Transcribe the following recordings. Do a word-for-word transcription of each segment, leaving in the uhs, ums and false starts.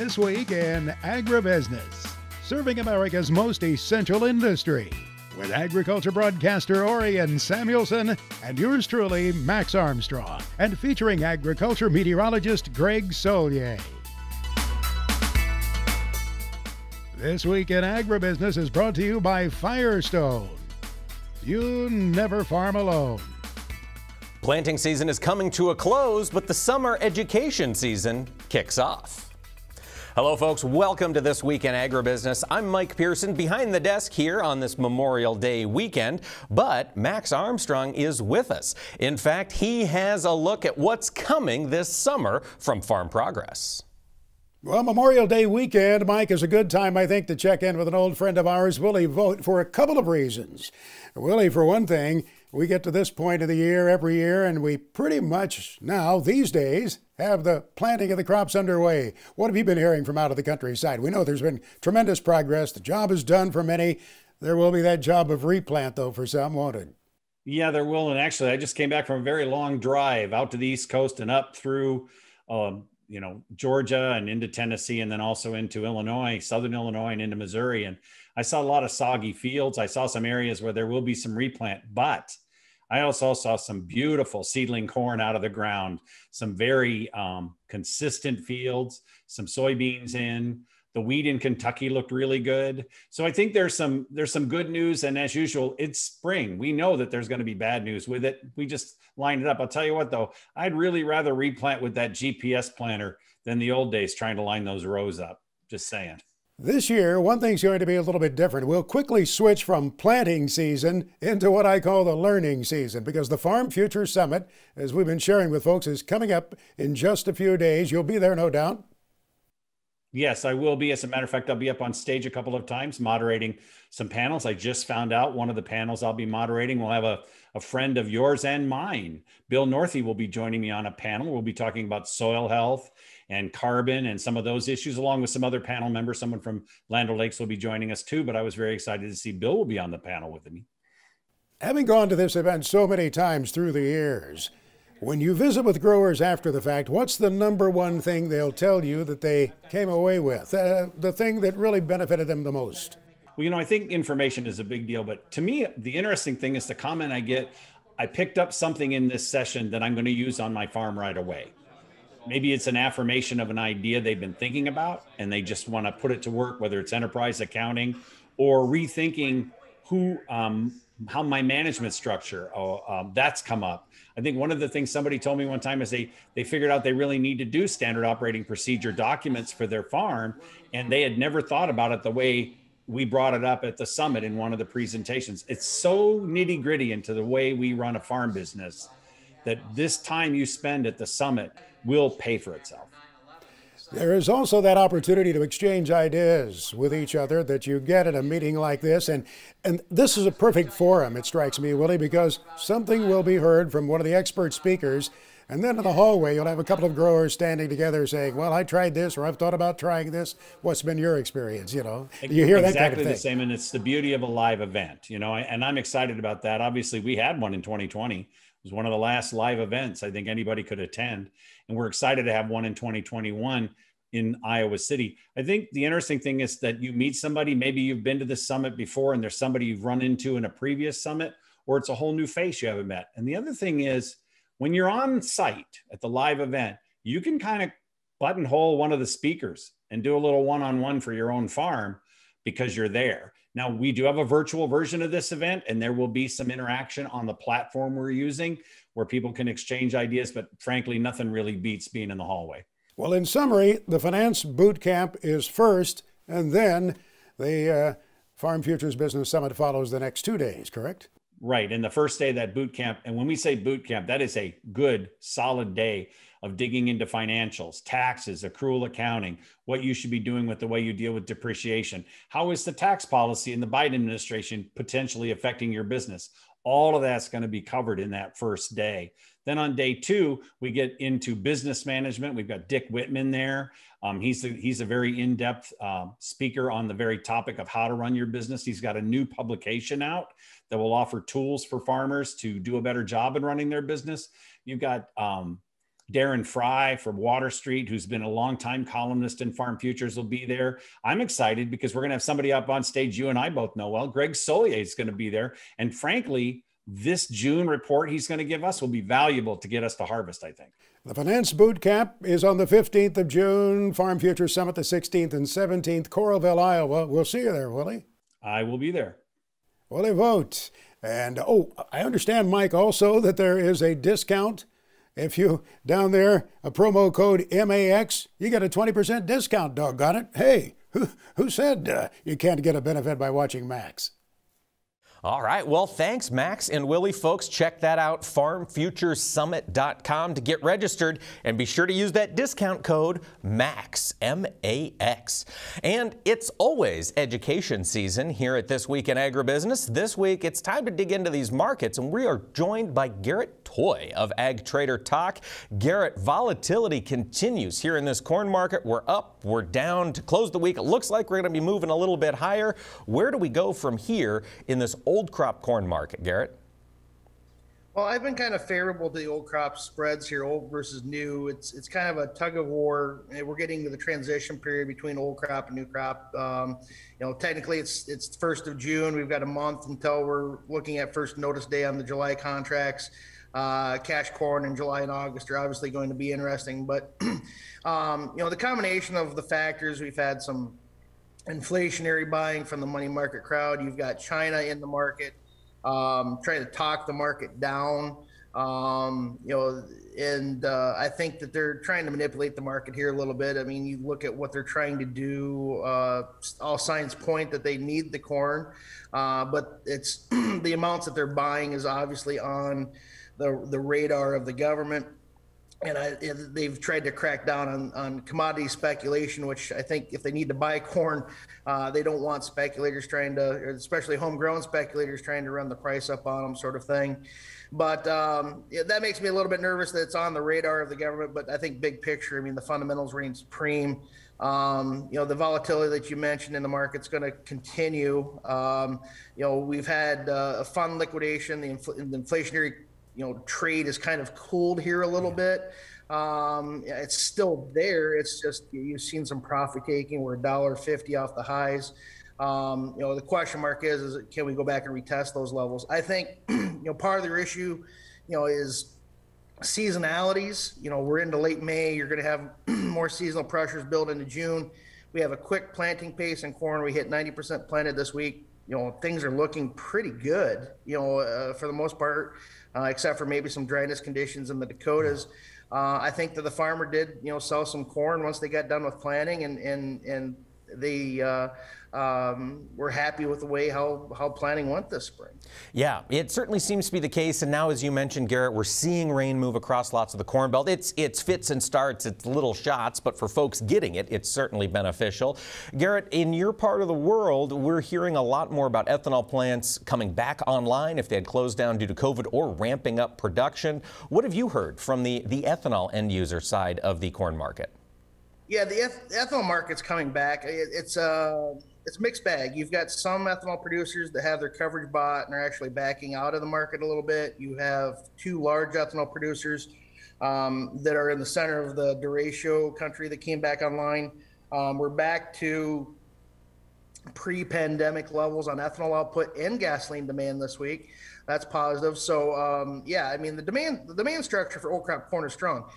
This Week in Agribusiness, serving America's most essential industry, with agriculture broadcaster Orion Samuelson and yours truly, Max Armstrong, and featuring agriculture meteorologist Greg Soulier. This Week in Agribusiness is brought to you by Firestone. You never farm alone. Planting season is coming to a close, but the summer education season kicks off. Hello folks, welcome to This Week in Agribusiness. I'm Mike Pearson behind the desk here on this Memorial Day weekend, but Max Armstrong is with us. In fact, he has a look at what's coming this summer from Farm Progress. Well, Memorial Day weekend, Mike, is a good time, I think, to check in with an old friend of ours, Willie Vogt, for a couple of reasons. Willie, for one thing, we get to this point of the year every year, and we pretty much now, these days, have the planting of the crops underway. What have you been hearing from out of the countryside? We know there's been tremendous progress. The job is done for many. There will be that job of replant, though, for some, won't it? Yeah, there will. And actually, I just came back from a very long drive out to the East Coast and up through um, you know, Georgia and into Tennessee, and then also into Illinois, Southern Illinois, and into Missouri. And I saw a lot of soggy fields. I saw some areas where there will be some replant, but I also saw some beautiful seedling corn out of the ground, some very um, consistent fields, some soybeans in. The wheat in Kentucky looked really good. So I think there's some, there's some good news. And as usual, it's spring. We know that there's going to be bad news with it. We just lined it up. I'll tell you what, though, I'd really rather replant with that G P S planter than the old days trying to line those rows up. Just saying. This year, one thing's going to be a little bit different. We'll quickly switch from planting season into what I call the learning season, because the Farm Future Summit, as we've been sharing with folks, is coming up in just a few days. You'll be there, no doubt. Yes, I will be. As a matter of fact, I'll be up on stage a couple of times moderating some panels. I just found out one of the panels I'll be moderating will have a, a friend of yours and mine. Bill Northey will be joining me on a panel. We'll be talking about soil health and carbon and some of those issues, along with some other panel members. Someone from Land O'Lakes will be joining us too, but I was very excited to see Bill will be on the panel with me. Having gone to this event so many times through the years, when you visit with growers after the fact, what's the number one thing they'll tell you that they came away with, uh, the thing that really benefited them the most? Well, you know, I think information is a big deal, but to me, the interesting thing is the comment I get, I picked up something in this session that I'm going to use on my farm right away. Maybe it's an affirmation of an idea they've been thinking about, and they just want to put it to work, whether it's enterprise accounting or rethinking who, um, how my management structure, oh, um, that's come up. I think one of the things somebody told me one time is they, they figured out they really need to do standard operating procedure documents for their farm. And they had never thought about it the way we brought it up at the summit in one of the presentations. It's so nitty gritty into the way we run a farm business that this time you spend at the summit will pay for itself. There is also that opportunity to exchange ideas with each other that you get at a meeting like this. And, and this is a perfect forum, it strikes me, Willie, because something will be heard from one of the expert speakers. And then in the hallway, you'll have a couple of growers standing together saying, well, I tried this, or I've thought about trying this. What's been your experience? You know, you hear that kind of thing. Exactly the same. And it's the beauty of a live event, you know, and I'm excited about that. Obviously, we had one in twenty twenty. It was one of the last live events I think anybody could attend. And we're excited to have one in twenty twenty-one in Iowa City. I think the interesting thing is that you meet somebody, maybe you've been to the summit before and there's somebody you've run into in a previous summit, or it's a whole new face you haven't met. And the other thing is, when you're on site at the live event, you can kind of buttonhole one of the speakers and do a little one-on-one for your own farm because you're there. Now, we do have a virtual version of this event, and there will be some interaction on the platform we're using where people can exchange ideas, but frankly, nothing really beats being in the hallway. Well, in summary, the Finance Boot Camp is first, and then the uh, Farm Futures Business Summit follows the next two days, correct? Right, and the first day of that boot camp, and when we say boot camp, that is a good, solid day of digging into financials, taxes, accrual accounting, what you should be doing with the way you deal with depreciation. How is the tax policy in the Biden administration potentially affecting your business? All of that's going to be covered in that first day. Then on day two, we get into business management. We've got Dick Whitman there. Um, he's, a, he's a very in-depth uh, speaker on the very topic of how to run your business. He's got a new publication out that will offer tools for farmers to do a better job in running their business. You've got... Um, Darren Fry from Water Street, who's been a longtime columnist in Farm Futures, will be there. I'm excited because we're going to have somebody up on stage you and I both know well. Greg Soulier is going to be there. And frankly, this June report he's going to give us will be valuable to get us to harvest, I think. The Finance Boot Camp is on the fifteenth of June, Farm Futures Summit the sixteenth and seventeenth, Coralville, Iowa. We'll see you there, Willie. I will be there. Willie Vogt. And, oh, I understand, Mike, also that there is a discount. If you, down there, a promo code M A X, you get a twenty percent discount, doggone it. Hey, who, who said uh, you can't get a benefit by watching Max? All right. Well, thanks, Max and Willie. Folks, check that out, farm futures summit dot com to get registered, and be sure to use that discount code MAX, M A X. And it's always education season here at This Week in Agribusiness. This week, it's time to dig into these markets, and we are joined by Garrett Toy of Ag Trader Talk. Garrett, volatility continues here in this corn market. We're up, we're down. To close the week, it looks like we're going to be moving a little bit higher. Where do we go from here in this old crop corn market, Garrett? Well, I've been kind of favorable to the old crop spreads here, old versus new. It's it's kind of a tug of war. We're getting to the transition period between old crop and new crop. Um, you know, technically it's it's first of June. We've got a month until we're looking at first notice day on the July contracts. Uh, cash corn in July and August are obviously going to be interesting, but um, you know, the combination of the factors, we've had some inflationary buying from the money market crowd. You've got China in the market, um, trying to talk the market down. Um, you know, and uh, I think that they're trying to manipulate the market here a little bit. I mean, you look at what they're trying to do. Uh, all signs point that they need the corn, uh, but it's the amounts that they're buying is obviously on the the radar of the government. And I, they've tried to crack down on, on commodity speculation, which I think if they need to buy corn, uh, they don't want speculators trying to, especially homegrown speculators trying to run the price up on them, sort of thing. But um, yeah, that makes me a little bit nervous that it's on the radar of the government. But I think big picture, I mean, the fundamentals reign supreme. Um, you know, the volatility that you mentioned in the market's going to continue. Um, you know, we've had uh, a fund liquidation, the, infl the inflationary you know, trade is kind of cooled here a little bit. Um, it's still there. It's just, you've seen some profit taking. We're a dollar fifty off the highs. Um, you know, the question mark is, is can we go back and retest those levels? I think, you know, part of their issue, you know, is seasonalities. You know, we're into late May. You're going to have more seasonal pressures build into June. We have a quick planting pace in corn. We hit ninety percent planted this week. You know, things are looking pretty good, you know, uh, for the most part, uh, except for maybe some dryness conditions in the Dakotas. Uh, I think that the farmer did, you know, sell some corn once they got done with planting, and and, and they uh, um, were happy with the way how, how planting went this spring. Yeah, it certainly seems to be the case. And now, as you mentioned, Garrett, we're seeing rain move across lots of the Corn Belt. It's, it's fits and starts, it's little shots, but for folks getting it, it's certainly beneficial. Garrett, in your part of the world, we're hearing a lot more about ethanol plants coming back online if they had closed down due to COVID or ramping up production. What have you heard from the, the ethanol end user side of the corn market? Yeah, the ethanol market's coming back. It's a uh, it's mixed bag. You've got some ethanol producers that have their coverage bought and are actually backing out of the market a little bit. You have two large ethanol producers um, that are in the center of the derecho country that came back online. Um, we're back to pre-pandemic levels on ethanol output and gasoline demand this week. That's positive. So um, yeah, I mean the demand the demand structure for old crop corn is strong.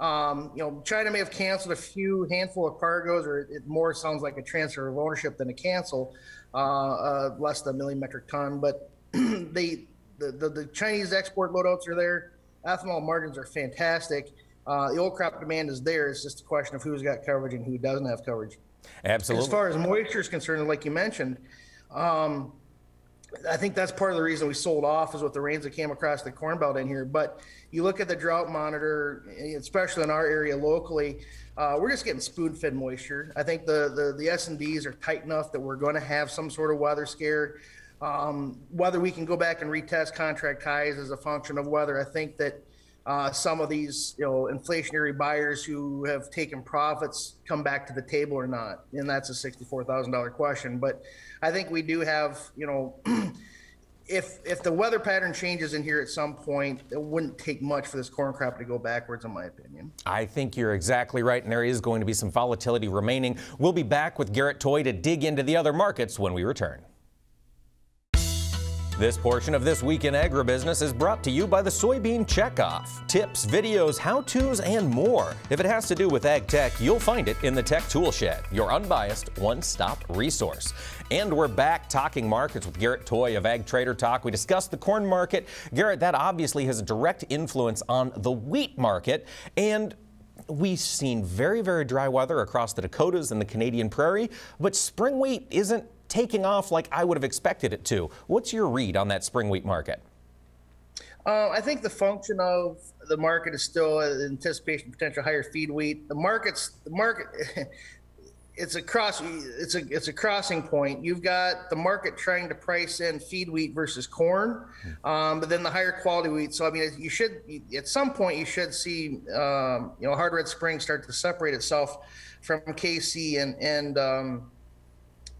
Um, you know, China may have canceled a few handful of cargoes, or it more sounds like a transfer of ownership than a cancel, uh, uh, less than a million metric ton. But they, the, the, the Chinese export loadouts are there. Ethanol margins are fantastic. Uh, the old crop demand is there. It's just a question of who's got coverage and who doesn't have coverage. Absolutely. As far as moisture is concerned, like you mentioned, um, I think that's part of the reason we sold off is with the rains that came across the Corn Belt in here. But you look at the drought monitor, especially in our area locally, uh, we're just getting spoon-fed moisture. I think the, the, the S and Ds are tight enough that we're going to have some sort of weather scare. Um, whether we can go back and retest contract highs is a function of weather. I think that uh, some of these, you know, inflationary buyers who have taken profits come back to the table or not. And that's a sixty-four thousand dollar question. But I think we do have, you know, if if the weather pattern changes in here at some point, it wouldn't take much for this corn crop to go backwards, in my opinion. I think you're exactly right, and there is going to be some volatility remaining. We'll be back with Garrett Toy to dig into the other markets when we return. This portion of This Week in Agribusiness is brought to you by the Soybean Checkoff. Tips, videos, how-tos, and more. If it has to do with ag tech, you'll find it in the Tech Toolshed, your unbiased one-stop resource. And we're back talking markets with Garrett Toy of Ag Trader Talk. We discussed the corn market. Garrett, that obviously has a direct influence on the wheat market, and we've seen very, very dry weather across the Dakotas and the Canadian prairie, but spring wheat isn't taking off like I would have expected it to. What's your read on that spring wheat market? Uh, I think the function of the market is still anticipation of potential higher feed wheat. The market's the market. It's a cross. It's a it's a crossing point. You've got the market trying to price in feed wheat versus corn, um, but then the higher quality wheat. So I mean, you should at some point you should see um, you know hard red spring start to separate itself from K C and and. Um,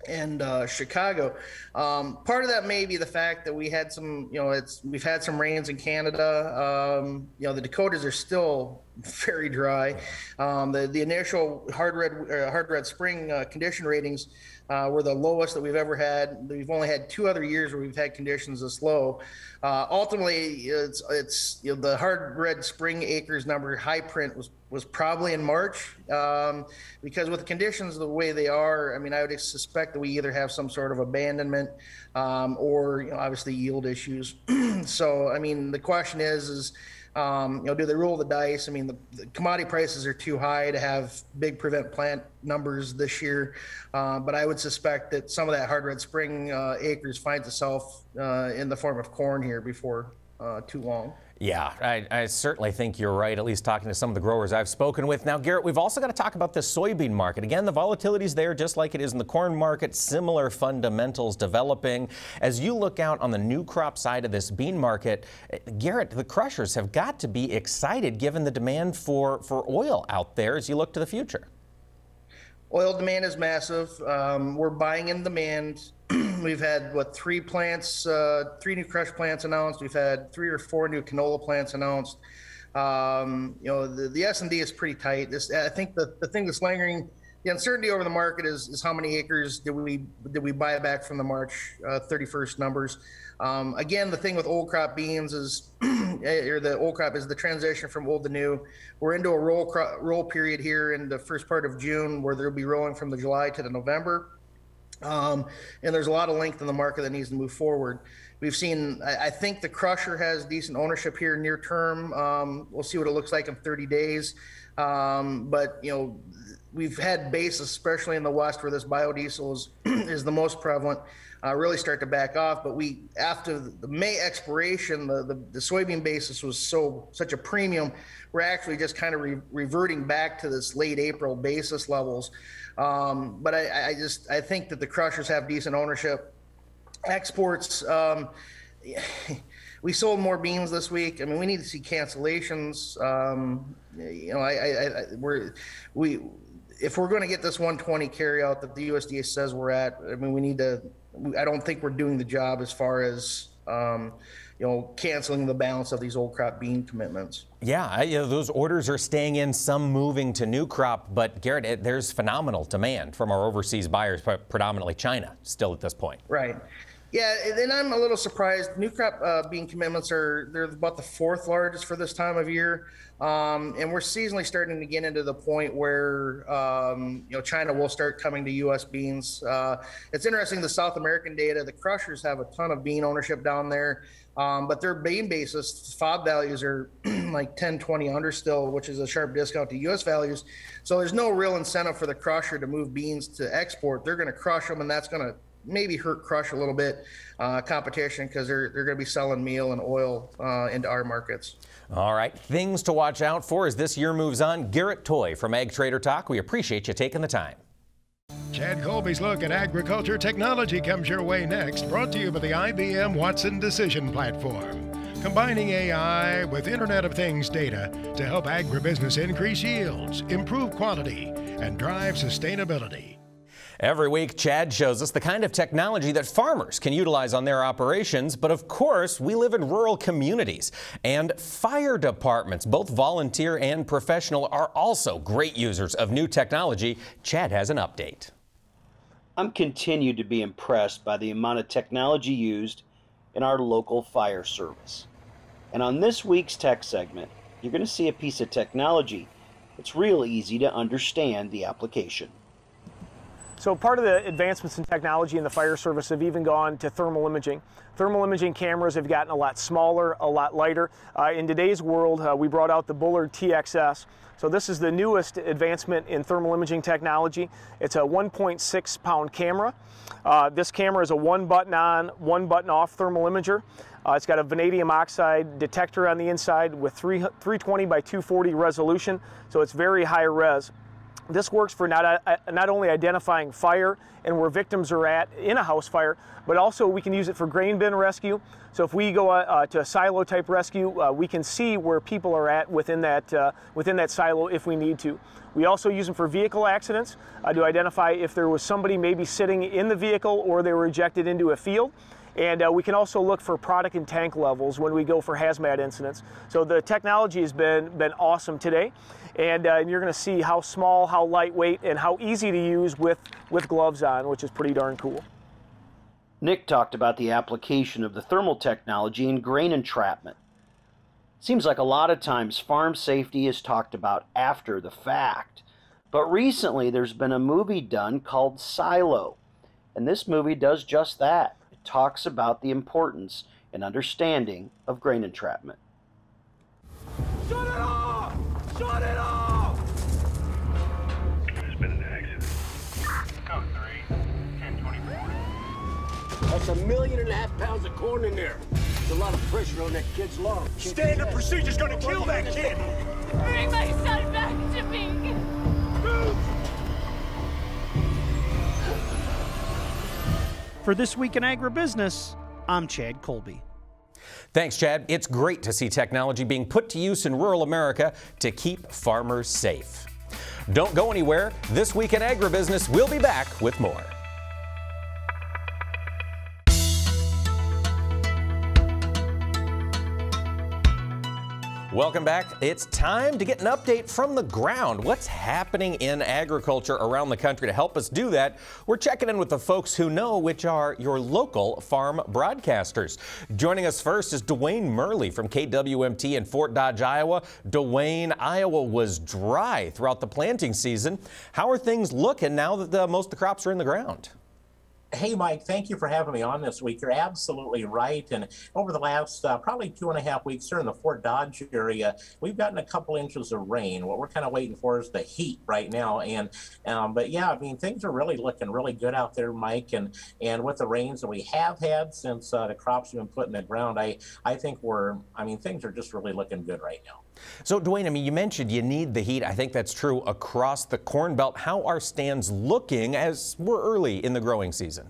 and uh Chicago. Um part of that may be the fact that we had some you know it's we've had some rains in Canada. Um you know the Dakotas are still very dry. Um the the initial hard red uh, hard red spring uh, condition ratings uh were the lowest that we've ever had. We've only had two other years where we've had conditions this low. Uh ultimately it's it's you know the hard red spring acres number high print was was probably in March, um, because with the conditions the way they are, I mean, I would suspect that we either have some sort of abandonment um, or, you know, obviously yield issues. So, I mean, the question is, is um, you know, do they roll the dice? I mean, the, the commodity prices are too high to have big prevent plant numbers this year, uh, but I would suspect that some of that hard red spring uh, acres finds itself uh, in the form of corn here before uh, too long. Yeah, I, I certainly think you're right, at least talking to some of the growers I've spoken with. Now, Garrett, we've also got to talk about the soybean market. Again, the volatility's there just like it is in the corn market, similar fundamentals developing. As you look out on the new crop side of this bean market, Garrett, the crushers have got to be excited given the demand for, for oil out there as you look to the future. Oil demand is massive. Um, we're buying in demand. We've had, what, three plants, uh, three new crush plants announced. We've had three or four new canola plants announced. Um, you know, the, the S and D is pretty tight. This, I think the, the thing that's lingering, the uncertainty over the market is, is how many acres did we, did we buy back from the March uh, thirty-first numbers. Um, again, the thing with old crop beans is, or the old crop is the transition from old to new. We're into a roll, crop, roll period here in the first part of June where they'll be rolling from the July to the November. Um, and there's a lot of length in the market that needs to move forward. We've seen, I, I think the crusher has decent ownership here near term. Um, we'll see what it looks like in thirty days. Um, but, you know, we've had bases, especially in the West where this biodiesel is, is the most prevalent, uh, really start to back off. But we, after the May expiration, the, the, the soybean basis was so such a premium, we're actually just kind of re reverting back to this late April basis levels. Um, but I, I just, I think that the crushers have decent ownership. Exports, um, we sold more beans this week. I mean, we need to see cancellations. Um, you know, I, I, I we're, we, if we're going to get this one twenty carryout that the U S D A says we're at, I mean, we need to, I don't think we're doing the job as far as, um, you know, canceling the balance of these old crop bean commitments. Yeah, you know, those orders are staying in, some moving to new crop, but Garrett, it, there's phenomenal demand from our overseas buyers, predominantly China, still at this point. Right. Yeah, and I'm a little surprised. New crop uh, bean commitments are, they're about the fourth largest for this time of year. Um, and we're seasonally starting to get into the point where, um, you know, China will start coming to U S beans. Uh, it's interesting, the South American data, the crushers have a ton of bean ownership down there, um, but their bean basis, FOB values are like ten, twenty under still, which is a sharp discount to U S values. So there's no real incentive for the crusher to move beans to export. They're going to crush them, and that's going to maybe hurt crush a little bit, uh, competition, because they're, they're going to be selling meal and oil uh, into our markets. All right. Things to watch out for as this year moves on. Garrett Toy from Ag Trader Talk. We appreciate you taking the time. Chad Colby's look at agriculture technology comes your way next, brought to you by the I B M Watson Decision Platform. Combining A I with Internet of Things data to help agribusiness increase yields, improve quality, and drive sustainability. Every week, Chad shows us the kind of technology that farmers can utilize on their operations, but of course, we live in rural communities. And fire departments, both volunteer and professional, are also great users of new technology. Chad has an update. I'm continued to be impressed by the amount of technology used in our local fire service. And on this week's tech segment, you're going to see a piece of technology that's real easy to understand the application. So part of the advancements in technology in the fire service have even gone to thermal imaging. Thermal imaging cameras have gotten a lot smaller, a lot lighter. Uh, in today's world, uh, we brought out the Bullard T X S. So this is the newest advancement in thermal imaging technology. It's a one point six pound camera. Uh, this camera is a one button on, one button off thermal imager. Uh, it's got a vanadium oxide detector on the inside with three twenty by two forty resolution, so it's very high res. This works for not, uh, not only identifying fire and where victims are at in a house fire, but also we can use it for grain bin rescue. So if we go uh, to a silo type rescue, uh, we can see where people are at within that, uh, within that silo if we need to. We also use them for vehicle accidents uh, to identify if there was somebody maybe sitting in the vehicle or they were ejected into a field. And uh, we can also look for product and tank levels when we go for hazmat incidents. So the technology has been, been awesome today. And, uh, and you're going to see how small, how lightweight, and how easy to use with, with gloves on, which is pretty darn cool. Nick talked about the application of the thermal technology in grain entrapment. Seems like a lot of times farm safety is talked about after the fact. But recently there's been a movie done called Silo. And this movie does just that. Talks about the importance and understanding of grain entrapment. Shut it off! Shut it off! There's been an accident. Code three, ten twenty-four. That's a million and a half pounds of corn in there. There's a lot of pressure on that kid's lung. Standard procedure's gonna kill that kid! Bring my son back to me! Move! For This Week in Agribusiness, I'm Chad Colby. Thanks, Chad. It's great to see technology being put to use in rural America to keep farmers safe. Don't go anywhere. This Week in Agribusiness, we'll be back with more. Welcome back. It's time to get an update from the ground. What's happening in agriculture around the country? To help us do that, we're checking in with the folks who know, which are your local farm broadcasters. Joining us first is Duane Murley from K W M T in Fort Dodge, Iowa. Duane, Iowa was dry throughout the planting season. How are things looking now that the, most of the crops are in the ground? Hey, Mike, thank you for having me on this week. You're absolutely right. And over the last uh, probably two and a half weeks here in the Fort Dodge area, we've gotten a couple inches of rain. What we're kind of waiting for is the heat right now. And um, but yeah, I mean, things are really looking really good out there, Mike. And and with the rains that we have had since uh, the crops have been put in the ground, I, I think we're, I mean, things are just really looking good right now. So, Duane, I mean, you mentioned you need the heat. I think that's true across the Corn Belt. How are stands looking as we're early in the growing season?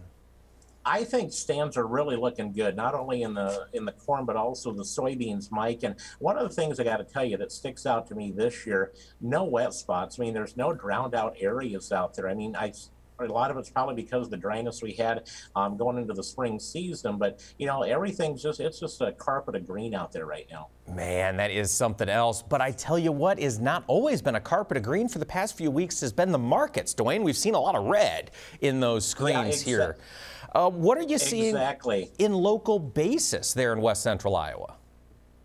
I think stands are really looking good, not only in the in the corn, but also the soybeans, Mike. And one of the things I got to tell you that sticks out to me this year, no wet spots. I mean, there's no drowned out areas out there. I mean, I... A lot of it's probably because of the dryness we had um, going into the spring season, but you know, everything's just, it's just a carpet of green out there right now. Man, that is something else. But I tell you what has not always been a carpet of green for the past few weeks has been the markets, Duane. We've seen a lot of red in those screens yeah, here. Uh, what are you seeing exactly in local basis there in West Central Iowa?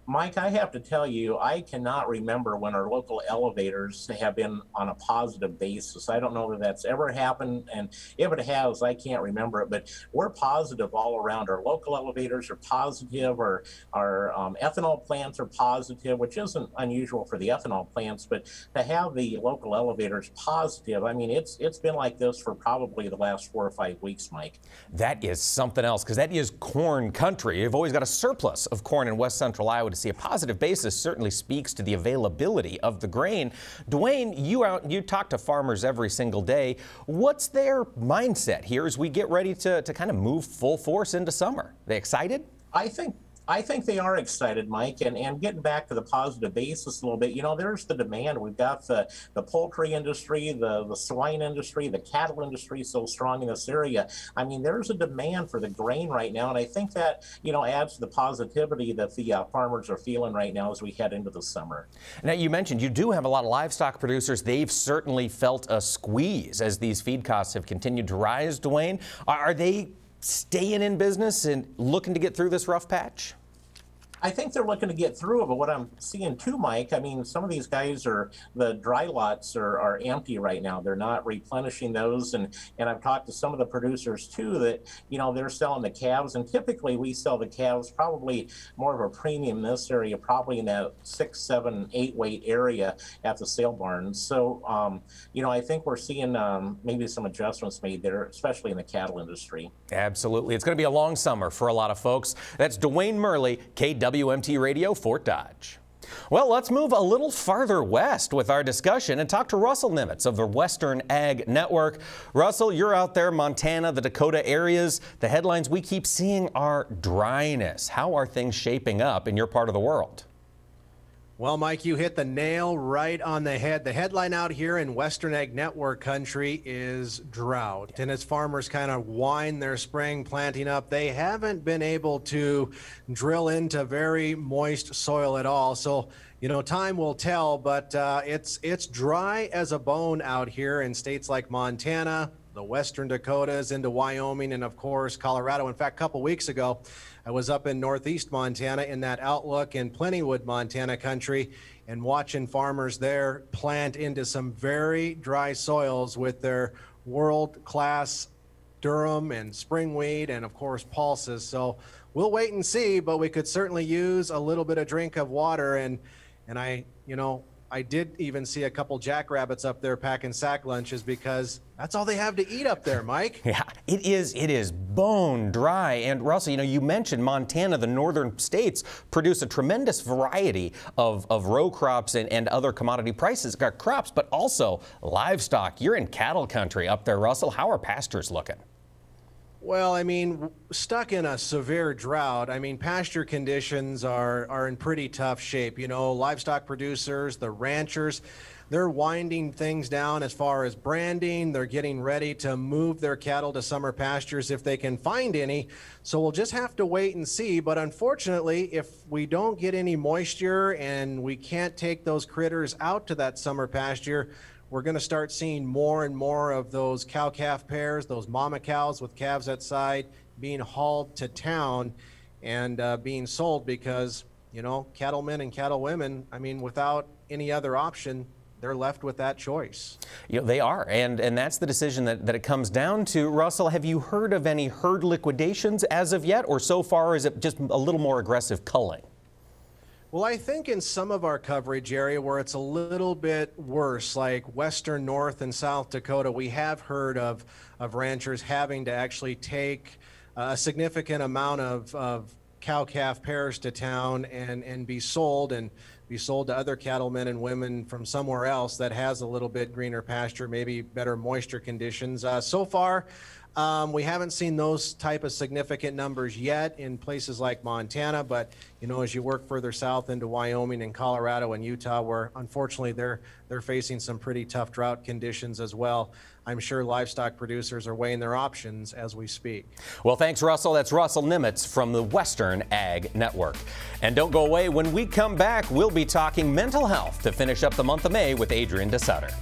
Mike, I have to tell you, I cannot remember when our local elevators have been on a positive basis. I don't know that that's ever happened, and if it has, I can't remember it, but we're positive all around. Our local elevators are positive, or our um, ethanol plants are positive, which isn't unusual for the ethanol plants, but to have the local elevators positive, I mean, it's it's been like this for probably the last four or five weeks, Mike. That is something else, because that is corn country. You've always got a surplus of corn in West Central Iowa. To see a positive basis certainly speaks to the availability of the grain. Duane, you out you talk to farmers every single day. What's their mindset here as we get ready to, to kind of move full force into summer? They excited? I think I think they are excited, Mike, and, and getting back to the positive basis a little bit, you know, there's the demand. We've got the, the poultry industry, the, the swine industry, the cattle industry so strong in this area. I mean, there's a demand for the grain right now, and I think that, you know, adds to the positivity that the uh, farmers are feeling right now as we head into the summer. Now, you mentioned you do have a lot of livestock producers. They've certainly felt a squeeze as these feed costs have continued to rise, Duane. Are they staying in business and looking to get through this rough patch? I think they're looking to get through it, but what I'm seeing too, Mike, I mean, some of these guys are, the dry lots are, are empty right now. They're not replenishing those, and, and I've talked to some of the producers too that, you know, they're selling the calves, and typically we sell the calves probably more of a premium in this area, probably in that six, seven, eight weight area at the sale barns. So, um, you know, I think we're seeing um, maybe some adjustments made there, especially in the cattle industry. Absolutely. It's going to be a long summer for a lot of folks. That's Duane Murley, K W M T. W M T Radio, Fort Dodge. Well, let's move a little farther west with our discussion and talk to Russell Nimitz of the Western Ag Network. Russell, you're out there, Montana, the Dakota areas. The headlines we keep seeing are dryness. How are things shaping up in your part of the world? Well, Mike, you hit the nail right on the head. The headline out here in Western Ag Network country is drought. And as farmers kind of wind their spring planting up, they haven't been able to drill into very moist soil at all. So, you know, time will tell, but uh, it's, it's dry as a bone out here in states like Montana, the Western Dakotas, into Wyoming, and of course, Colorado. In fact, a couple weeks ago, I was up in Northeast Montana in that Outlook and Plentywood, Montana country, and watching farmers there plant into some very dry soils with their world-class durum and springweed and, of course, pulses. So we'll wait and see, but we could certainly use a little bit of drink of water. And, and I, you know, I did even see a couple jackrabbits up there packing sack lunches because that's all they have to eat up there, Mike. Yeah, it is. It is bone dry. And Russell, you know, you mentioned Montana, the northern states produce a tremendous variety of, of row crops and, and other commodity prices, crops, but also livestock. You're in cattle country up there, Russell. How are pastures looking? Well, I mean, stuck in a severe drought. I mean, pasture conditions are, are in pretty tough shape. You know, livestock producers, the ranchers, they're winding things down as far as branding. They're getting ready to move their cattle to summer pastures if they can find any. So we'll just have to wait and see. But unfortunately, if we don't get any moisture and we can't take those critters out to that summer pasture, we're going to start seeing more and more of those cow-calf pairs, those mama cows with calves outside, being hauled to town and uh, being sold because, you know, cattlemen and cattlewomen, I mean, without any other option, they're left with that choice. You know, they are, and, and that's the decision that, that it comes down to. Russell, have you heard of any herd liquidations as of yet, or so far is it just a little more aggressive culling? Well, I think in some of our coverage area where it's a little bit worse, like western North and South Dakota, we have heard of, of ranchers having to actually take a significant amount of, of cow-calf pairs to town and, and be sold and be sold to other cattlemen and women from somewhere else that has a little bit greener pasture, maybe better moisture conditions. Uh, so far, Um, we haven't seen those type of significant numbers yet in places like Montana, but, you know, as you work further south into Wyoming and Colorado and Utah, where unfortunately they're, they're facing some pretty tough drought conditions as well, I'm sure livestock producers are weighing their options as we speak. Well, thanks, Russell. That's Russell Nimitz from the Western Ag Network. And don't go away. When we come back, we'll be talking mental health to finish up the month of May with Adrian DeSutter.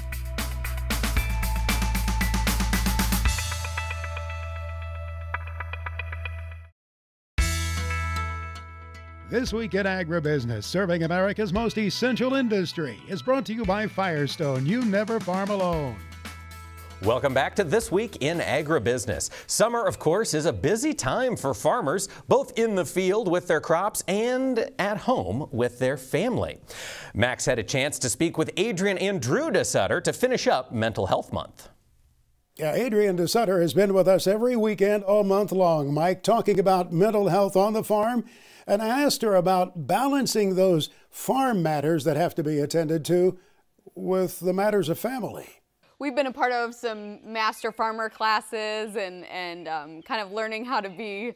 This Week in Agribusiness, serving America's most essential industry, is brought to you by Firestone. You never farm alone. Welcome back to This Week in Agribusiness. Summer, of course, is a busy time for farmers, both in the field with their crops and at home with their family. Max had a chance to speak with Adrian and Drew DeSutter to finish up Mental Health Month. Yeah, Adrian DeSutter has been with us every weekend all month long, Mike, talking about mental health on the farm. And I asked her about balancing those farm matters that have to be attended to with the matters of family. We've been a part of some master farmer classes and, and um, kind of learning how to be,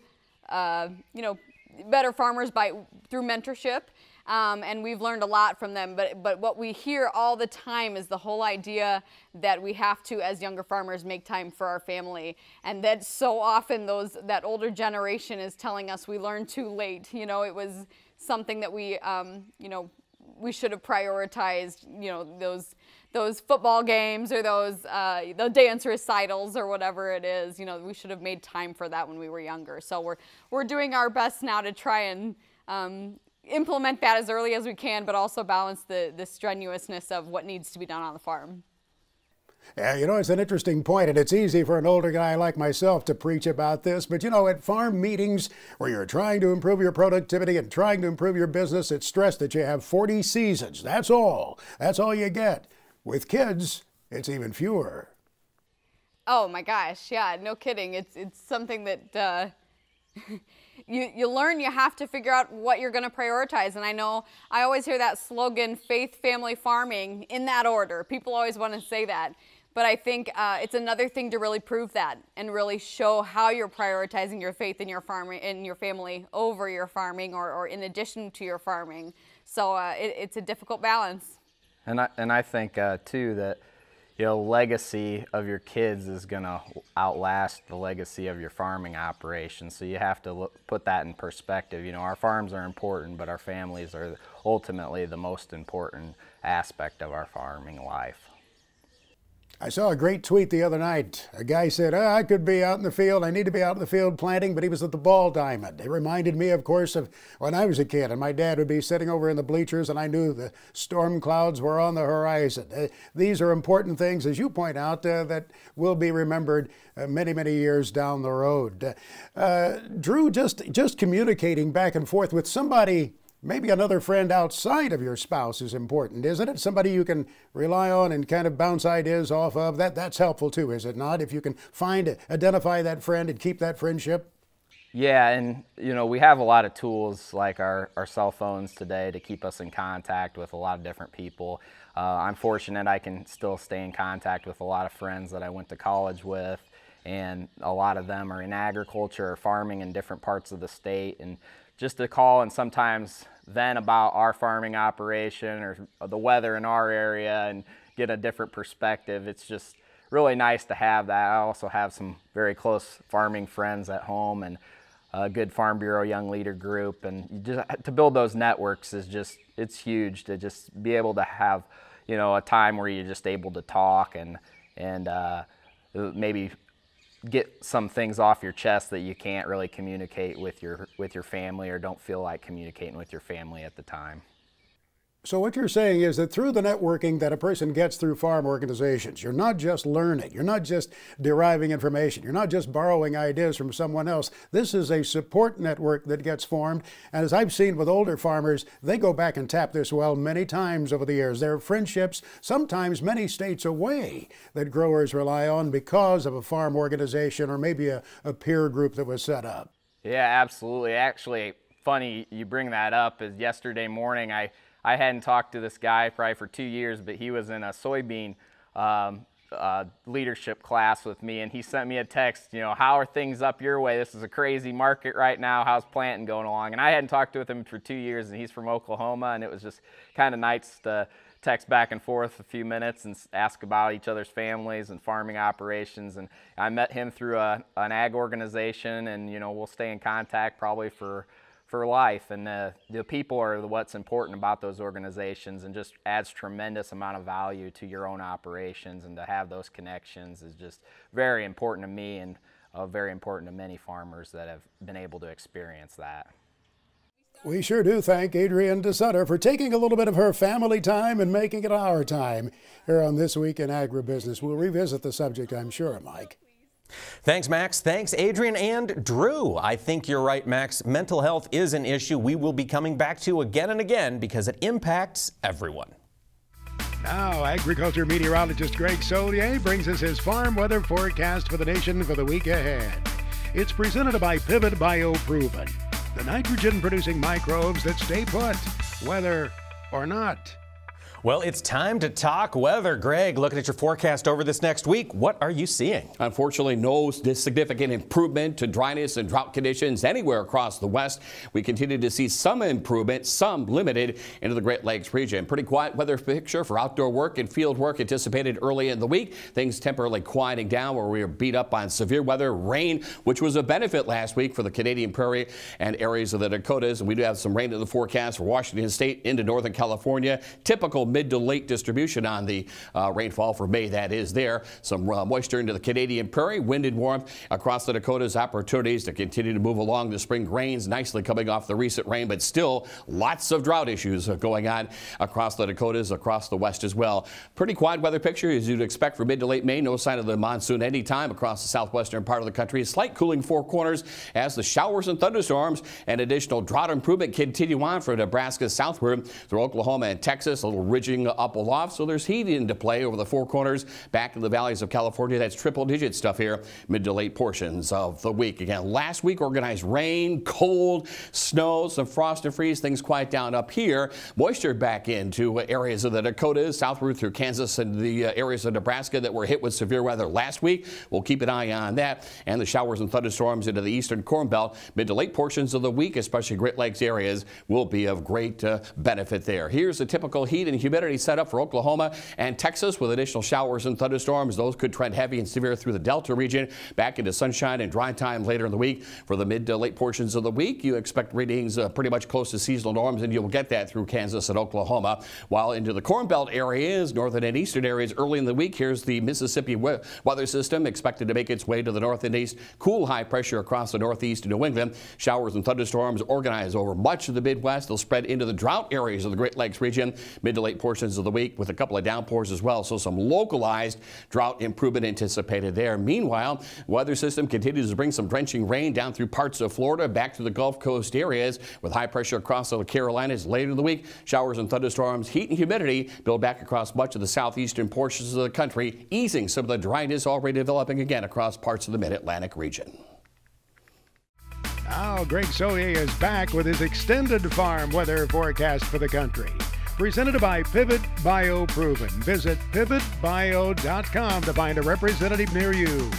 uh, you know, better farmers by through mentorship, um, and we've learned a lot from them. But but what we hear all the time is the whole idea that we have to, as younger farmers, make time for our family, and that so often those that older generation is telling us we learned too late. You know, it was something that we um, you know we should have prioritized. You know, those. those football games or those uh, the dance recitals or whatever it is. You know, we should have made time for that when we were younger. So we're we're doing our best now to try and um, implement that as early as we can, but also balance the the strenuousness of what needs to be done on the farm. Yeah, you know, it's an interesting point, and it's easy for an older guy like myself to preach about this. But, you know, at farm meetings where you're trying to improve your productivity and trying to improve your business, it's stressed that you have forty seasons. That's all. That's all you get. With kids, it's even fewer. Oh my gosh, yeah, no kidding. It's it's something that uh, you you learn. You have to figure out what you're going to prioritize. And I know I always hear that slogan, faith, family, farming, in that order. People always want to say that, but I think uh, it's another thing to really prove that and really show how you're prioritizing your faith in your farming, in your family, over your farming, or or in addition to your farming. So uh, it, it's a difficult balance. And I, and I think, uh, too, that, you know, legacy of your kids is going to outlast the legacy of your farming operation. So you have to look, put that in perspective. You know, our farms are important, but our families are ultimately the most important aspect of our farming life. I saw a great tweet the other night. A guy said, oh, I could be out in the field. I need to be out in the field planting, but he was at the ball diamond. It reminded me, of course, of when I was a kid and my dad would be sitting over in the bleachers and I knew the storm clouds were on the horizon. Uh, these are important things, as you point out, uh, that will be remembered uh, many, many years down the road. Uh, uh, Drew, just, just communicating back and forth with somebody, maybe another friend outside of your spouse, is important, isn't it? Somebody you can rely on and kind of bounce ideas off of. That, that's helpful too, is it not? If you can find, identify that friend and keep that friendship. Yeah, and you know, we have a lot of tools like our, our cell phones today to keep us in contact with a lot of different people. Uh, I'm fortunate I can still stay in contact with a lot of friends that I went to college with, and a lot of them are in agriculture or farming in different parts of the state. And just to call and sometimes then about our farming operation or the weather in our area and get a different perspective. It's just really nice to have that. I also have some very close farming friends at home and a good Farm Bureau Young Leader group. And just to build those networks is just, it's huge to just be able to have, you know, a time where you're just able to talk and, and uh, maybe get some things off your chest that you can't really communicate with your with your family or don't feel like communicating with your family at the time. So what you're saying is that through the networking that a person gets through farm organizations, you're not just learning, you're not just deriving information, you're not just borrowing ideas from someone else. This is a support network that gets formed. And as I've seen with older farmers, they go back and tap this well many times over the years. There are friendships, sometimes many states away, that growers rely on because of a farm organization or maybe a, a peer group that was set up. Yeah, absolutely. Actually, funny you bring that up, is yesterday morning I I hadn't talked to this guy probably for two years, but he was in a soybean um, uh, leadership class with me, and he sent me a text, you know, how are things up your way? This is a crazy market right now. How's planting going along? And I hadn't talked with him for two years, and he's from Oklahoma, and it was just kind of nice to text back and forth a few minutes and ask about each other's families and farming operations. And I met him through a, an ag organization, and, you know, we'll stay in contact probably for for life. And the, the people are what's important about those organizations, and just adds tremendous amount of value to your own operations, and to have those connections is just very important to me, and uh, very important to many farmers that have been able to experience that. We sure do thank Adrian DeSutter for taking a little bit of her family time and making it our time here on This Week in Agribusiness. We'll revisit the subject, I'm sure, Mike. Thanks, Max. Thanks, Adrian and Drew. I think you're right, Max. Mental health is an issue we will be coming back to again and again because it impacts everyone. Now, agriculture meteorologist Greg Soulier brings us his farm weather forecast for the nation for the week ahead. It's presented by Pivot BioProven, the nitrogen-producing microbes that stay put, whether or not. Well, it's time to talk weather. Greg, looking at your forecast over this next week, what are you seeing? Unfortunately, no significant improvement to dryness and drought conditions anywhere across the West. We continue to see some improvement, some limited, into the Great Lakes region. Pretty quiet weather picture for outdoor work and field work anticipated early in the week. Things temporarily quieting down where we were beat up on severe weather, rain, which was a benefit last week for the Canadian Prairie and areas of the Dakotas. And we do have some rain in the forecast for Washington State into Northern California. Typical mid to late distribution on the uh, rainfall for May. That is there. Some uh, moisture into the Canadian Prairie, wind and warmth across the Dakotas. Opportunities to continue to move along the spring grains, nicely coming off the recent rain, but still lots of drought issues going on across the Dakotas, across the West as well. Pretty quiet weather picture as you'd expect for mid to late May. No sign of the monsoon anytime across the southwestern part of the country. Slight cooling Four Corners as the showers and thunderstorms and additional drought improvement continue on for Nebraska southward through Oklahoma and Texas. A little ridging up aloft, so there's heat into play over the Four Corners back in the valleys of California. That's triple digit stuff here mid to late portions of the week. Again, last week organized rain, cold, snow, some frost and freeze. Things quiet down up here. Moisture back into areas of the Dakotas, southward through Kansas and the areas of Nebraska that were hit with severe weather last week. We'll keep an eye on that, and the showers and thunderstorms into the eastern Corn Belt mid to late portions of the week, especially Great Lakes areas, will be of great uh, benefit there. Here's a typical heat and humidity set up for Oklahoma and Texas with additional showers and thunderstorms. Those could trend heavy and severe through the Delta region back into sunshine and dry time later in the week. For the mid to late portions of the week, you expect readings uh, pretty much close to seasonal norms, and you'll get that through Kansas and Oklahoma. While into the Corn Belt areas, northern and eastern areas early in the week, here's the Mississippi we weather system expected to make its way to the north and east. Cool high pressure across the northeast and New England. Showers and thunderstorms organized over much of the Midwest. They'll spread into the drought areas of the Great Lakes region mid to late portions of the week with a couple of downpours as well. So some localized drought improvement anticipated there. Meanwhile, weather system continues to bring some drenching rain down through parts of Florida back to the Gulf Coast areas with high pressure across the Carolinas later in the week. Showers and thunderstorms, heat and humidity build back across much of the southeastern portions of the country, easing some of the dryness already developing again across parts of the Mid-Atlantic region. Now Greg Soulier is back with his extended farm weather forecast for the country. Presented by Pivot BioProven. Visit pivot bio dot com to find a representative near you.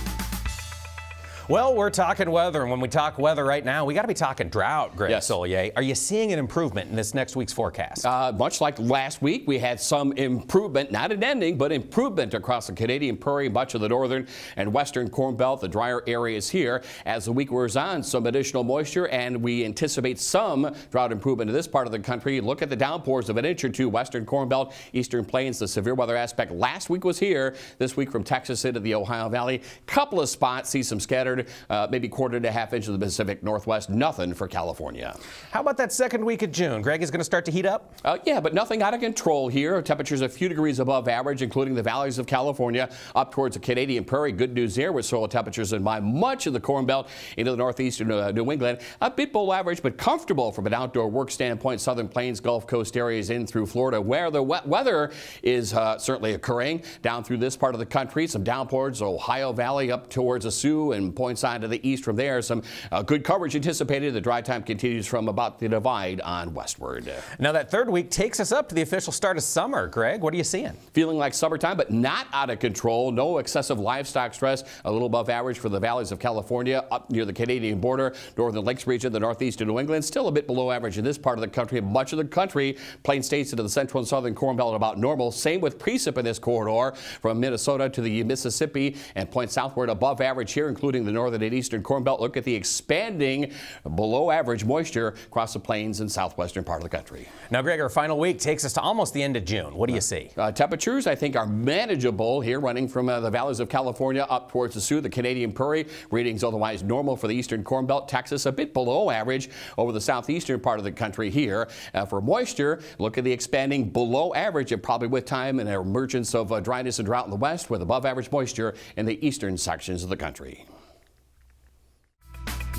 Well, we're talking weather, and when we talk weather right now, we got to be talking drought, Greg yes. Soulier. Are you seeing an improvement in this next week's forecast? Uh, much like last week, we had some improvement, not an ending, but improvement across the Canadian Prairie, much of the northern and western Corn Belt, the drier areas here. As the week wears on, some additional moisture, and we anticipate some drought improvement in this part of the country. Look at the downpours of an inch or two, western Corn Belt, eastern plains. The severe weather aspect last week was here. This week from Texas into the Ohio Valley, couple of spots, see some scattered. Uh, maybe quarter to half inch of the Pacific Northwest. Nothing for California. How about that second week of June? Greg, is going to start to heat up? Uh, yeah, but nothing out of control here. Temperatures a few degrees above average, including the valleys of California up towards the Canadian Prairie. Good news there with soil temperatures in mind. Much of the Corn Belt into the northeastern uh, New England. A bit below average, but comfortable from an outdoor work standpoint. Southern Plains, Gulf Coast areas in through Florida, where the wet weather is uh, certainly occurring down through this part of the country. Some downpours, Ohio Valley up towards the Sioux and Point side to the east from there. Some uh, good coverage anticipated. The dry time continues from about the divide on westward. Now that third week takes us up to the official start of summer. Greg, what are you seeing? Feeling like summertime, but not out of control. No excessive livestock stress. A little above average for the valleys of California up near the Canadian border, northern lakes region, the northeast of New England. Still a bit below average in this part of the country. Much of the country, plain states into the central and southern Corn Belt about normal. Same with precip in this corridor from Minnesota to the Mississippi and point southward above average here, including the northern and eastern Corn Belt. Look at the expanding below average moisture across the plains and southwestern part of the country. Now, Greg, our final week takes us to almost the end of June. What do you see? Uh, temperatures, I think, are manageable here, running from uh, the valleys of California up towards the Sioux, the Canadian Prairie. Readings otherwise normal for the eastern Corn Belt. Texas a bit below average over the southeastern part of the country here. Uh, for moisture, look at the expanding below average, and probably with time and an emergence of uh, dryness and drought in the west with above average moisture in the eastern sections of the country.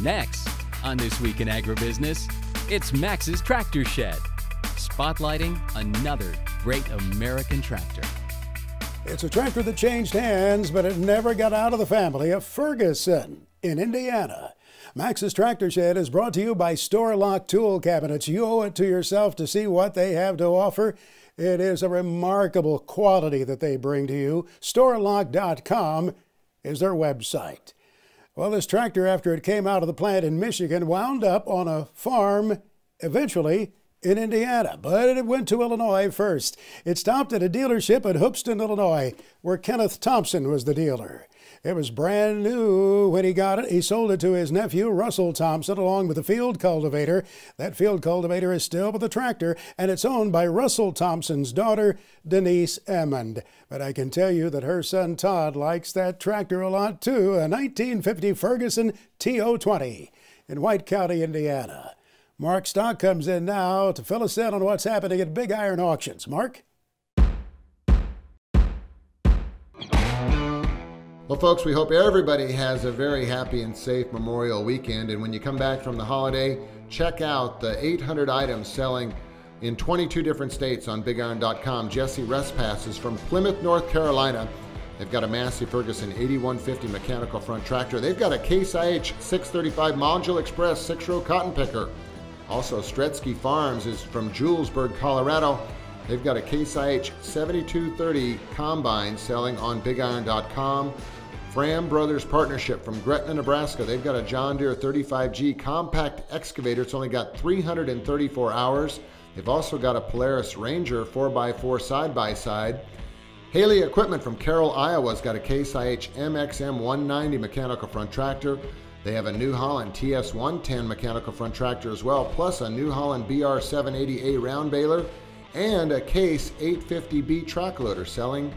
Next on This Week in Agribusiness, it's Max's Tractor Shed, spotlighting another great American tractor. It's a tractor that changed hands, but it never got out of the family of Ferguson in Indiana. Max's Tractor Shed is brought to you by StoreLock Tool Cabinets. You owe it to yourself to see what they have to offer. It is a remarkable quality that they bring to you. StoreLock dot com is their website. Well, this tractor, after it came out of the plant in Michigan, wound up on a farm eventually in Indiana, but it went to Illinois first. It stopped at a dealership in Hoopston, Illinois, where Kenneth Thompson was the dealer. It was brand new when he got it. He sold it to his nephew, Russell Thompson, along with a field cultivator. That field cultivator is still with the tractor, and it's owned by Russell Thompson's daughter, Denise Emmond. But I can tell you that her son, Todd, likes that tractor a lot, too, a nineteen fifty Ferguson T O twenty in White County, Indiana. Mark Stock comes in now to fill us in on what's happening at Big Iron Auctions. Mark? Well, folks, we hope everybody has a very happy and safe Memorial Weekend. And when you come back from the holiday, check out the eight hundred items selling in twenty-two different states on big iron dot com. Jesse Respass is from Plymouth, North Carolina. They've got a Massey Ferguson eighty-one fifty mechanical front tractor. They've got a Case I H six thirty-five Module Express six-row cotton picker. Also, Stretsky Farms is from Julesburg, Colorado. They've got a Case I H seventy-two thirty combine selling on big iron dot com. Fram Brothers Partnership from Gretna, Nebraska. They've got a John Deere thirty-five G compact excavator. It's only got three hundred thirty-four hours. They've also got a Polaris Ranger four by four side-by-side. Haley Equipment from Carroll, Iowa has got a Case I H M X M one ninety mechanical front tractor. They have a New Holland T S one ten mechanical front tractor as well, plus a New Holland B R seven eighty A round baler and a Case eight fifty B track loader selling.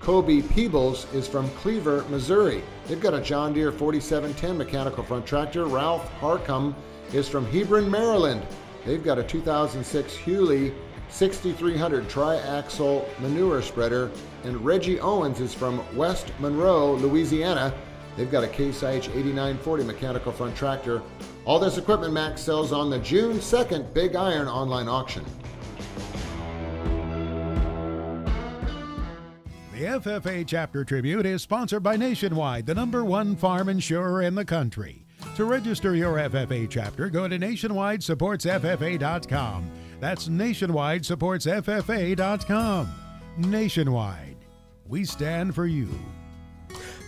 Kobe Peebles is from Cleaver, Missouri. They've got a John Deere forty-seven ten mechanical front tractor. Ralph Harcum is from Hebron, Maryland. They've got a two thousand six Hewley sixty-three hundred tri-axle manure spreader. And Reggie Owens is from West Monroe, Louisiana. They've got a Case I H eighty-nine forty mechanical front tractor. All this equipment, Max, sells on the June second Big Iron online auction. The F F A Chapter Tribute is sponsored by Nationwide, the number one farm insurer in the country. To register your F F A chapter, go to nationwide supports F F A dot com. That's nationwide supports F F A dot com. Nationwide, we stand for you.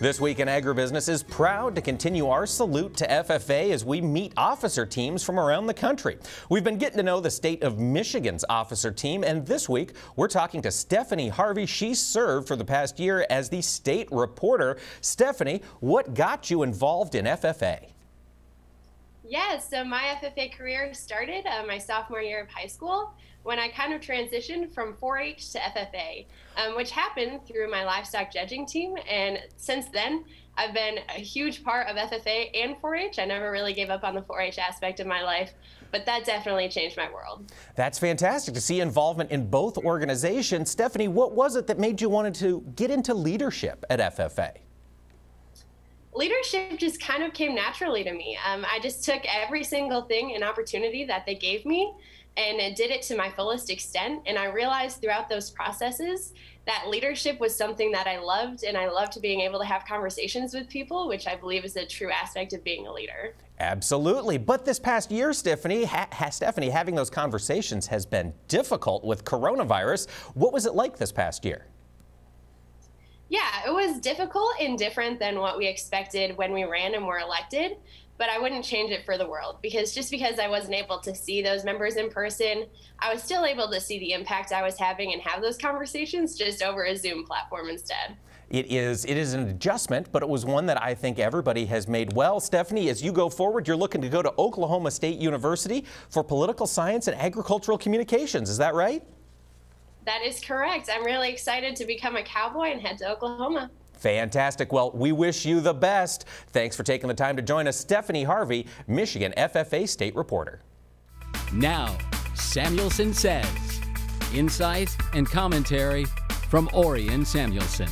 This Week in Agribusiness is proud to continue our salute to F F A as we meet officer teams from around the country. We've been getting to know the state of Michigan's officer team, and this week we're talking to Stephanie Harvey. She served for the past year as the state reporter. Stephanie, what got you involved in F F A? Yes, so my F F A career started uh, my sophomore year of high school, when I kind of transitioned from four H to F F A, um, which happened through my livestock judging team. And since then, I've been a huge part of F F A and four H. I never really gave up on the four H aspect of my life, but that definitely changed my world. That's fantastic to see involvement in both organizations. Stephanie, what was it that made you want to get into leadership at F F A? Leadership just kind of came naturally to me. Um, I just took every single thing and opportunity that they gave me and I did it to my fullest extent. And I realized throughout those processes that leadership was something that I loved, and I loved being able to have conversations with people, which I believe is a true aspect of being a leader. Absolutely. But this past year, Stephanie, ha ha Stephanie, having those conversations has been difficult with coronavirus. What was it like this past year? Yeah, it was difficult and different than what we expected when we ran and were elected. But I wouldn't change it for the world, because just because I wasn't able to see those members in person, I was still able to see the impact I was having and have those conversations just over a Zoom platform instead. It is, it is an adjustment, but it was one that I think everybody has made well. Stephanie, as you go forward, you're looking to go to Oklahoma State University for political science and agricultural communications. Is that right? That is correct. I'm really excited to become a cowboy and head to Oklahoma. Fantastic. Well, we wish you the best. Thanks for taking the time to join us. Stephanie Harvey, Michigan F F A State Reporter. Now, Samuelson Says. Insight and commentary from Orion Samuelson.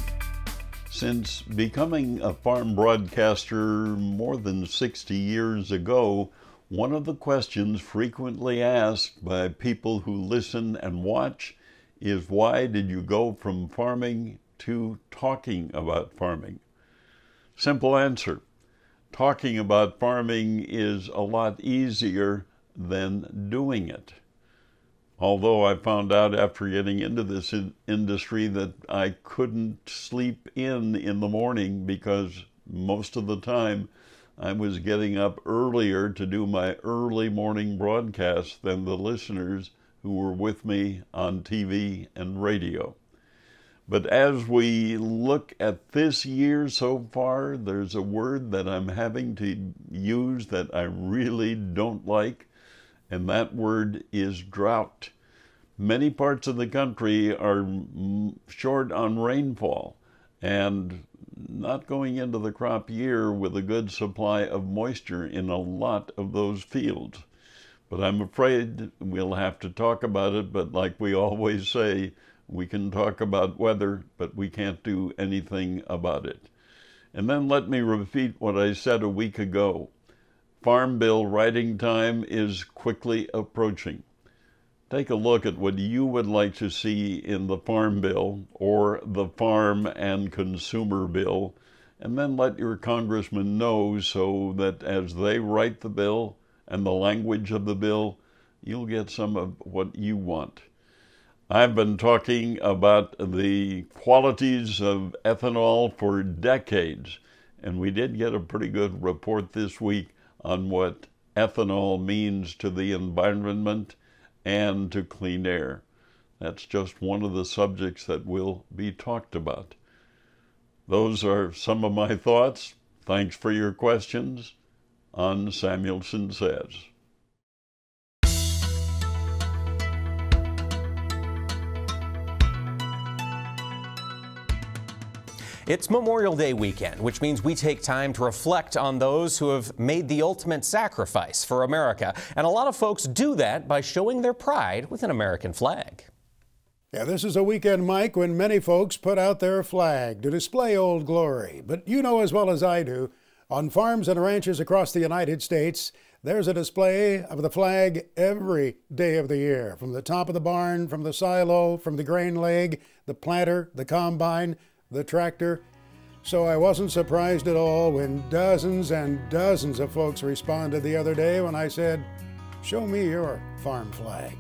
Since becoming a farm broadcaster more than sixty years ago, one of the questions frequently asked by people who listen and watch is, why did you go from farming to talking about farming? Simple answer. talking about farming is a lot easier than doing it. Although I found out after getting into this in industry that I couldn't sleep in in the morning because most of the time I was getting up earlier to do my early morning broadcast than the listeners who were with me on T V and radio. But as we look at this year so far, there's a word that I'm having to use that I really don't like, and that word is drought. Many parts of the country are short on rainfall and not going into the crop year with a good supply of moisture in a lot of those fields. But I'm afraid we'll have to talk about it, but like we always say, we can talk about weather, but we can't do anything about it. And then let me repeat what I said a week ago. Farm bill writing time is quickly approaching. Take a look at what you would like to see in the farm bill or the farm and consumer bill, and then let your congressman know so that as they write the bill and the language of the bill, you'll get some of what you want. I've been talking about the qualities of ethanol for decades, and we did get a pretty good report this week on what ethanol means to the environment and to clean air. That's just one of the subjects that will be talked about. Those are some of my thoughts. Thanks for your questions on Samuelson Says. It's Memorial Day weekend, which means we take time to reflect on those who have made the ultimate sacrifice for America. And a lot of folks do that by showing their pride with an American flag. Yeah, this is a weekend, Mike, when many folks put out their flag to display old glory. But you know as well as I do, on farms and ranches across the United States, there's a display of the flag every day of the year, from the top of the barn, from the silo, from the grain leg, the planter, the combine, the tractor. So I wasn't surprised at all when dozens and dozens of folks responded the other day when I said, "Show me your farm flag."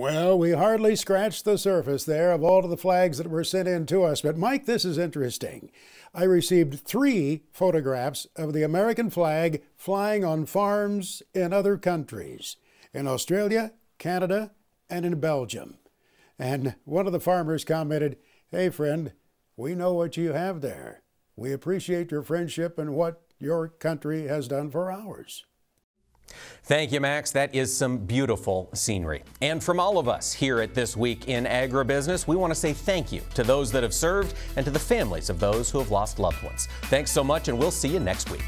Well, we hardly scratched the surface there of all of the flags that were sent in to us. But Mike, this is interesting. I received three photographs of the American flag flying on farms in other countries, in Australia, Canada, and in Belgium. And one of the farmers commented, "Hey friend, we know what you have there. We appreciate your friendship and what your country has done for ours." Thank you, Max. That is some beautiful scenery. And from all of us here at This Week in Agribusiness, we want to say thank you to those that have served and to the families of those who have lost loved ones. Thanks so much, and we'll see you next week.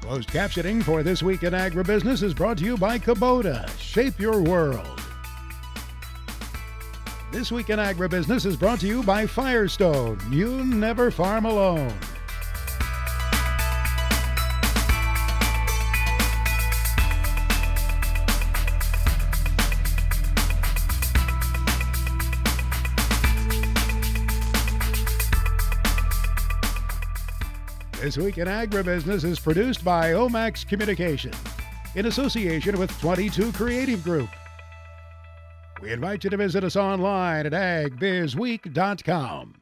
Closed captioning for This Week in Agribusiness is brought to you by Kubota. Shape your world. This Week in Agribusiness is brought to you by Firestone. You never farm alone. This Week in Agribusiness is produced by Omax Communications in association with twenty-two Creative Group. We invite you to visit us online at ag biz week dot com.